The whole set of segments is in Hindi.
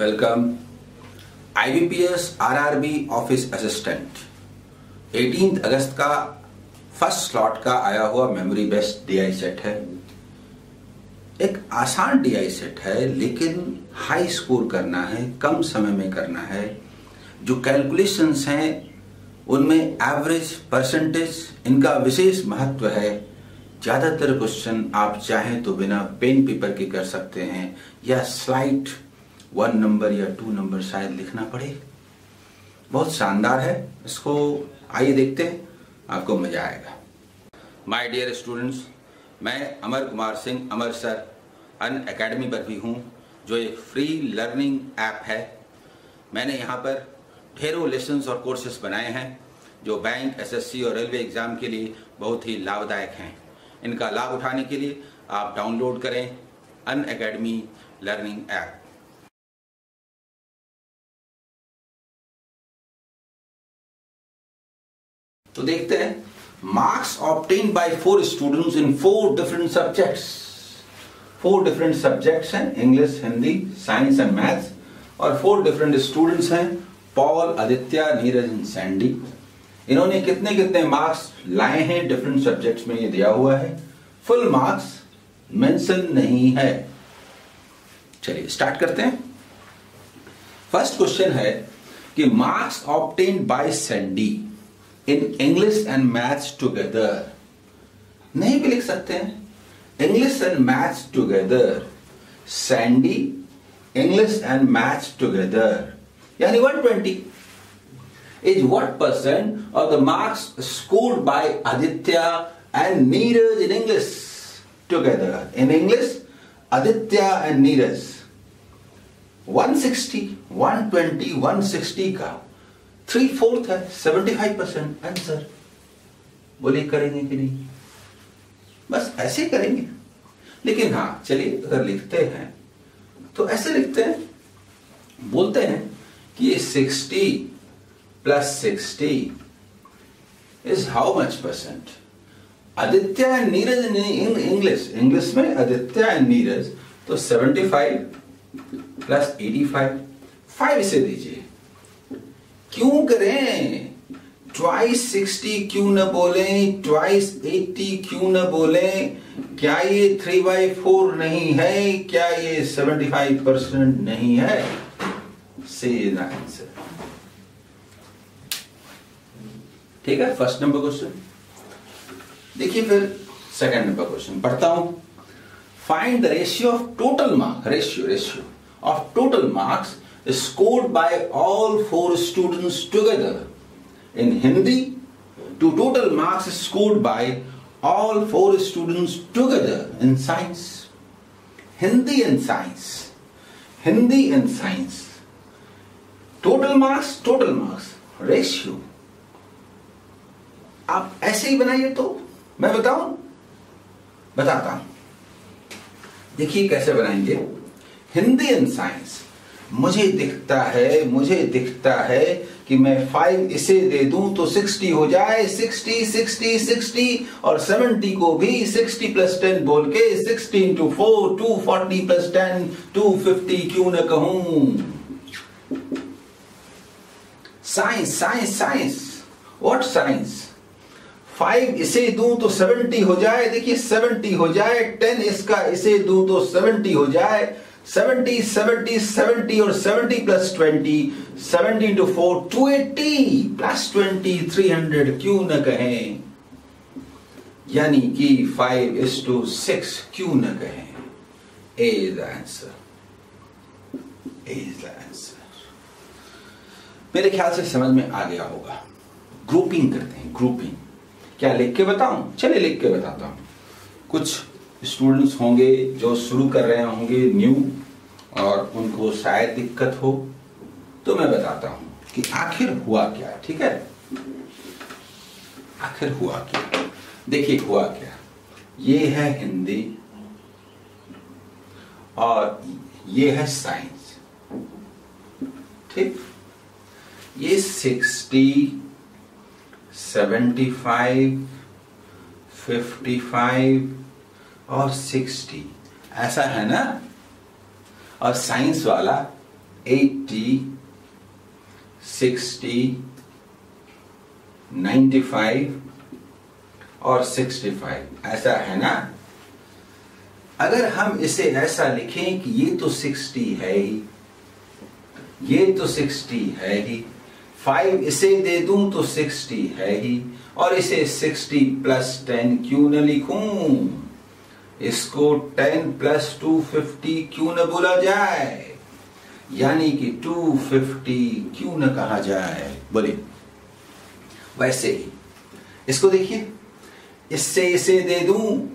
Welcome. IBPS RRB office assistant 18 अगस्त का फर्स्ट स्लॉट का आया हुआ मेमोरी बेस्ड डीआई सेट है। एक आसान डीआई सेट है लेकिन हाई स्कोर करना है, कम समय में करना है। जो कैलकुलेशंस हैं उनमें एवरेज परसेंटेज इनका विशेष महत्व है। ज़्यादातर क्वेश्चन आप चाहें तो बिना पेन पेपर के कर सकते हैं या स्लाइड 1 नंबर या 2 नंबर शायद लिखना पड़े। बहुत शानदार है, इसको आइए देखते हैं, आपको मजा आएगा। माय डियर स्टूडेंट्स, मैं अमर कुमार सिंह अमर सर अनअकैडमी पर भी हूँ, जो एक फ्री लर्निंग ऐप है। मैंने यहाँ पर ढेरों लेसन्स और कोर्सेस बनाए हैं जो बैंक, एसएससी और रेलवे एग्ज़ाम के लिए बहुत ही लाभदायक हैं। इनका लाभ उठाने के लिए आप डाउनलोड करें अनअकैडमी लर्निंग ऐप। तो देखते हैं marks obtain by 4 students in 4 different subjects. 4 different subjects हैं, English, Hindi, science and maths, और 4 डिफरेंट स्टूडेंट्स हैं, Paul, Aditya, Neeraj and Sandy. इन्होंने कितने कितने मार्क्स लाए हैं डिफरेंट सब्जेक्ट्स में, ये दिया हुआ है। फुल मार्क्स मेंशन नहीं है। चलिए स्टार्ट करते हैं। फर्स्ट क्वेश्चन है कि marks obtain by Sandy in English and maths together. नहीं भी लिख सकते हैं English and maths together, Sandy English and maths together, यानी 120 is what percent of the marks scored by Aditya and Neeraj in English together. In English, Aditya and Neeraj. 160, 120, 160 का 3/4 है, 75% आंसर। बोले करेंगे कि नहीं, बस ऐसे करेंगे। लेकिन हाँ चलिए, अगर लिखते हैं तो ऐसे लिखते हैं, बोलते हैं कि ये 60 plus 60 is how much percent? Aditya and Neeraj in English. English में Aditya and Neeraj तो 75 plus 85, 5 इसे दीजिए। क्यों करें twice 60 क्यों न बोलें, twice 80 क्यों न बोलें? क्या ये 3/4 नहीं है? क्या ये 75% नहीं है? Say the answer. ठीक है, फर्स्ट नंबर क्वेश्चन। देखिए फिर सेकंड नंबर क्वेश्चन पढ़ता हूं। Find the ratio of total marks, ratio of total marks scored by all 4 students together in Hindi to total marks scored by all 4 students together in science. Hindi and science, Hindi and science, total marks, total marks ratio. आप ऐसे ही बनाइए तो मैं बताता हूं। देखिए कैसे बनाएंगे। हिंदी एंड साइंस, मुझे दिखता है कि मैं 5 इसे दे दूं तो 60 हो जाए। 60 और 70 को भी 60 plus 10 बोल के 60 into 4, 240 plus 10, 250 क्यों ना कहूं। Science, what science? 5 इसे दूं तो 70 हो जाए, देखिए 70 हो जाए। 10 इसका इसे दूं तो 70 हो जाए। 70 और 70 plus 20, 70 into 4, 280 plus 20, 300 क्यों न कहें, यानी कि 5:6 क्यों न कहें। Is the answer. मेरे ख्याल से समझ में आ गया होगा। ग्रुपिंग करते हैं, ग्रुपिंग क्या लिख के बताऊं? चलिए लिख के बताता हूँ। कुछ स्टूडेंट्स होंगे जो शुरू कर रहे होंगे न्यू, और उनको शायद दिक्कत हो, तो मैं बताता हूँ कि आखिर हुआ क्या। ठीक है, आखिर हुआ क्या? देखिए हुआ क्या, ये है हिंदी और ये है साइंस। ठीक, ये 60, 75, 55 और 60 ऐसा है ना, और साइंस वाला 80, 60, 95 और 65 ऐसा है ना। अगर हम इसे ऐसा लिखें कि ये तो 60 है ही, ये तो 60 है ही, 5 इसे दे दूं तो 60 है ही, और इसे 60 प्लस 10 क्यों न लिखूं, इसको 10 प्लस 250 क्यों न बोला जाए, यानी कि 250 क्यों न कहा जाए। बोले वैसे ही इसको देखिए, इससे इसे दे दूं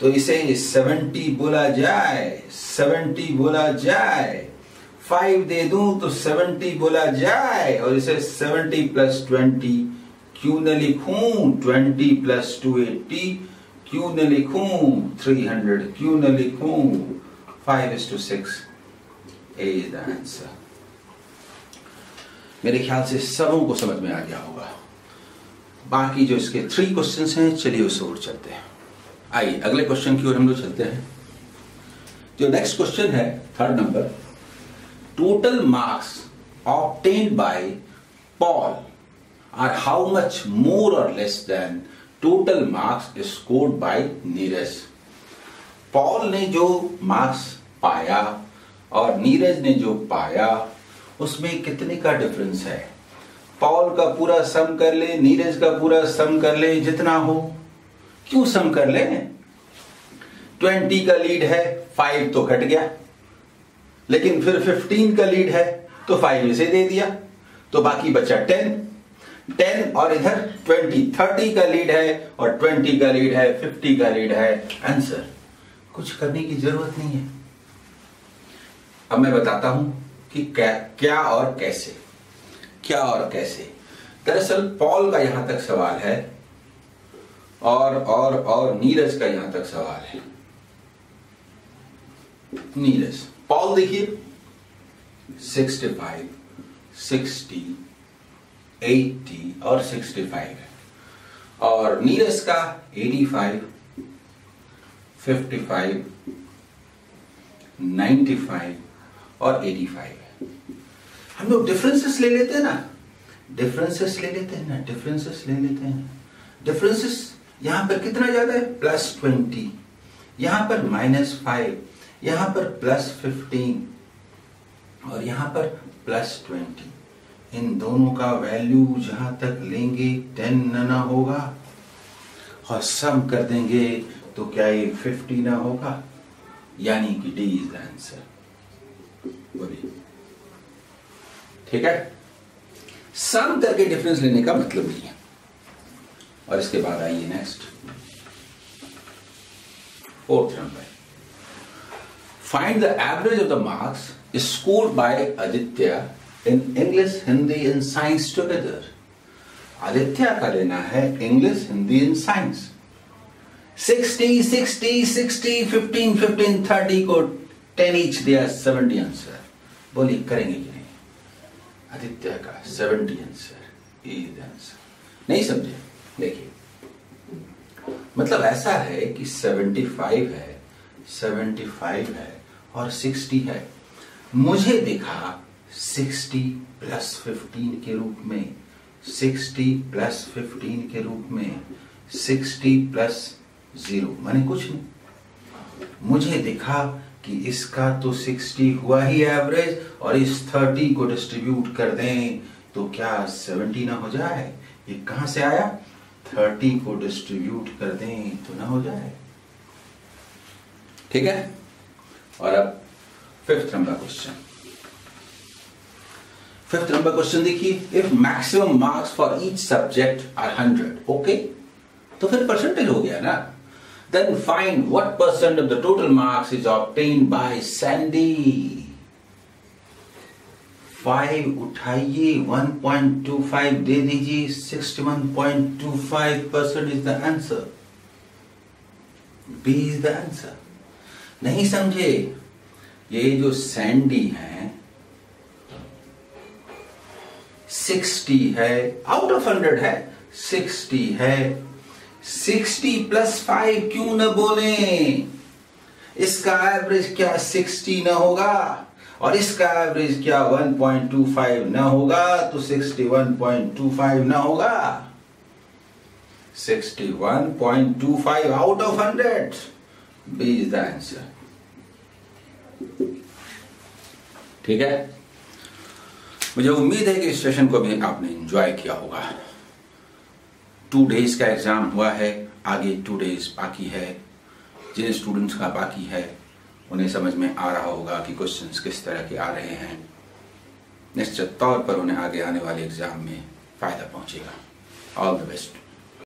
तो इसे 70 बोला जाए, 70 बोला जाए, 5 दे दूं तो 70 बोला जाए, और इसे 70 प्लस 20 क्यों न लिखूं, 20 प्लस 280 क्यों न लिखूं, 300 क्यों न लिखूं। 5:6 is the answer। मेरे ख्याल से सबों को समझ में आ गया होगा। बाकी जो इसके 3 क्वेश्चंस हैं, चलिए उससे और चलते हैं। आइए अगले क्वेश्चन की ओर हम लोग चलते हैं। जो नेक्स्ट क्वेश्चन है 3rd number, total marks obtained by Paul are how much more or less than total marks scored by Neeraj. Paul ने जो मार्क्स पाया और नीरज ने जो पाया उसमें कितने का डिफरेंस है। पॉल का पूरा सम कर ले, नीरज का पूरा सम कर ले, जितना हो क्यों सम कर ले। 20 का लीड है, 5 तो घट गया, लेकिन फिर 15 का लीड है तो 5 इसे दे दिया, तो बाकी बचा 10 और इधर 20, 30 का लीड है और 20 का लीड है, 50 का लीड है। आंसर कुछ करने की जरूरत नहीं है। अब मैं बताता हूं कि क्या और कैसे, क्या और कैसे। दरअसल पॉल का यहां तक सवाल है और नीरज का यहां तक सवाल है। नीरज पॉल देखिए 65, 60, 80 और 65 है, और नीरज का 85, 55, 95 और 85 है। हम लोग डिफरेंसेस ले लेते हैं ना, डिफरेंसेस ले लेते हैं ना, डिफरेंसेस ले लेते हैं ना। डिफरेंसेस यहां पर कितना ज्यादा है, +20, यहां पर -5, यहां पर +15 और यहां पर +20। इन दोनों का वैल्यू जहां तक लेंगे 10 ना होगा, और सम कर देंगे तो क्या ये 50 ना होगा, यानी कि D इज द आंसर। ठीक है, सम करके डिफरेंस लेने का मतलब नहीं है। और इसके बाद आइए next 4th number, find the average of the marks scored by Aditya in English, Hindi and Science together। Aditya का लेना है English, Hindi and Science। 60, 60, 60, 15, 15, 30 को 10 each दिया, 70 आंसर। बोलिए करेंगे कि नहीं। आदित्य का 70 आंसर इज आंसर। नहीं समझे, देखिए मतलब ऐसा है कि 75 है, 75 है और 60 है। मुझे दिखा 60 प्लस 15 के रूप में, 60 प्लस 15 के रूप में, 60 प्लस 0 माने कुछ नहीं। मुझे दिखा कि इसका तो 60 हुआ ही एवरेज, और इस 30 को डिस्ट्रीब्यूट कर दें तो क्या 70 ना हो जाए। ये कहां से आया, 30 को डिस्ट्रीब्यूट कर दें तो ना हो जाए। ठीक है, और अब 5th number question, 5th number question देखिए, if maximum marks for each subject are 100, okay तो फिर परसेंटेज हो गया ना। Then find what percent of the total marks is obtained by Sandy. 5 उठाइए, 1.25 दे दीजिए, 61.25% is the answer. B is the answer. नहीं समझे, ये जो सैंडी है 60 है, आउट ऑफ 100 है 60 है। 60 प्लस 5 क्यों न बोले, इसका एवरेज क्या 60 न होगा। और इसका एवरेज क्या 1.25 ना होगा तो 61.25 ना होगा 61.25 out of 100 B is the answer. ठीक है, मुझे उम्मीद है कि इस सेशन को भी आपने एंजॉय किया होगा। 2 डेज का एग्जाम हुआ है, आगे 2 डेज बाकी है। जिन स्टूडेंट्स का बाकी है उन्हें समझ में आ रहा होगा कि क्वेश्चंस किस तरह के आ रहे हैं। निश्चित तौर पर उन्हें आगे आने वाले एग्जाम में फायदा पहुंचेगा। All the best.